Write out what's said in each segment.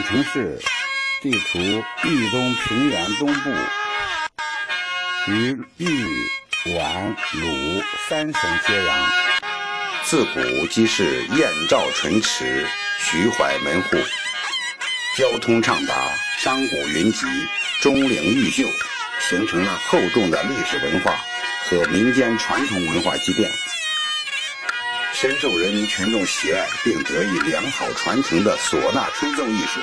省城市地处豫中平原东部，与豫、皖、鲁三省接壤。自古即是燕赵唇齿，徐淮门户，交通畅达，商贾云集，钟灵毓秀，形成了厚重的历史文化和民间传统文化积淀，深受人民群众喜爱并得以良好传承的唢呐吹奏艺术，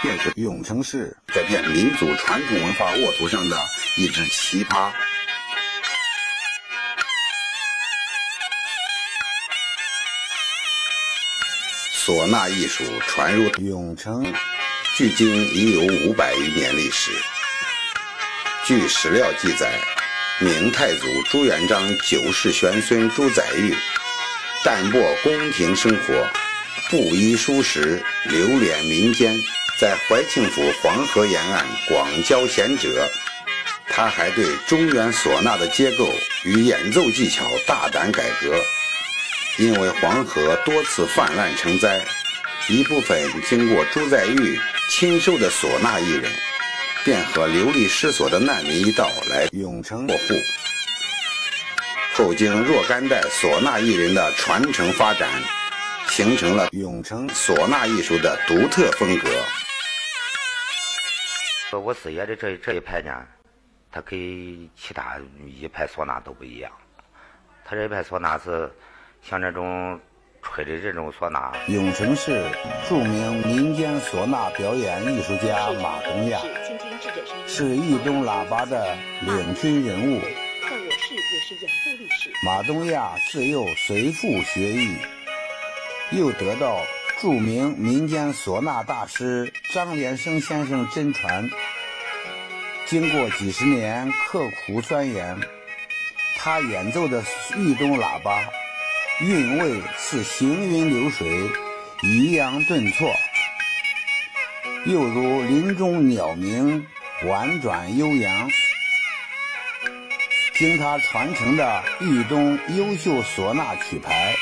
便是永城市在这片民族传统文化沃土上的一只奇葩。唢呐艺术传入永城，距今已有500余年历史。据史料记载，明太祖朱元璋九世玄孙朱载峪淡泊宫廷生活，布衣蔬食，流连民间，在怀庆府黄河沿岸广交贤者。他还对中原唢呐的结构与演奏技巧大胆改革，因为黄河多次泛滥成灾，一部分经过朱载峪亲收的唢呐艺人，便和流离失所的难民一道来永城落户。后经若干代唢呐艺人的传承发展，形成了永城唢呐艺术的独特风格。说我四爷的这一派呢，他跟其他一派唢呐都不一样，他这一派唢呐是像这种吹的这种唢呐。永城市著名民间唢呐表演艺术家马腾亚是豫中喇叭的领军人物。马东亚自幼随父学艺，又得到著名民间唢呐大师张连生先生真传。经过几十年刻苦钻研，他演奏的豫中喇叭韵味似行云流水，抑扬顿挫，又如林中鸟鸣，婉转悠扬。经他传承的豫东优秀唢呐曲牌，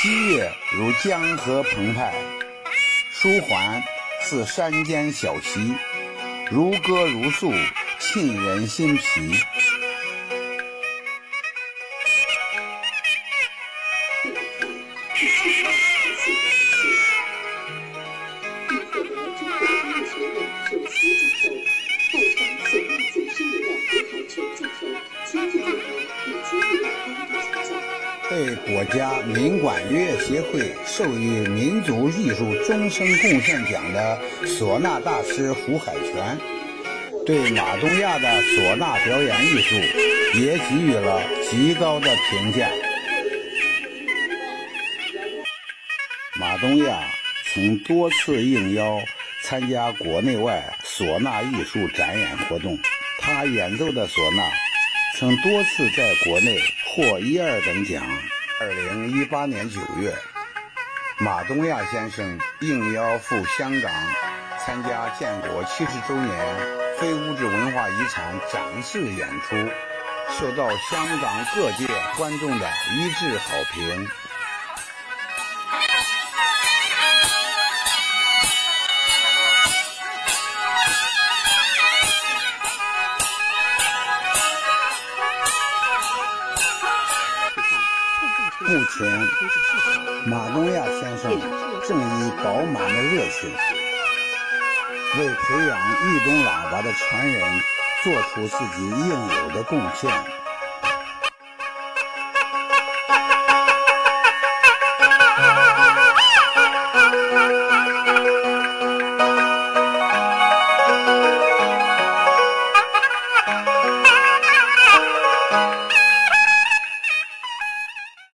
激越如江河澎湃，舒缓似山间小溪，如歌如诉，沁人心脾。被国家民管乐协会授予民族艺术终身贡献奖的唢呐大师胡海泉，对马东亚的唢呐表演艺术也给予了极高的评价。马东亚曾多次应邀参加国内外唢呐艺术展演活动，他演奏的唢呐曾多次在国内获1、2等奖。2018年9月，马东亚先生应邀赴香港参加建国70周年非物质文化遗产展示演出，受到香港各界观众的一致好评。目前，马东亚先生正以饱满的热情，为培养豫东喇叭的传人做出自己应有的贡献。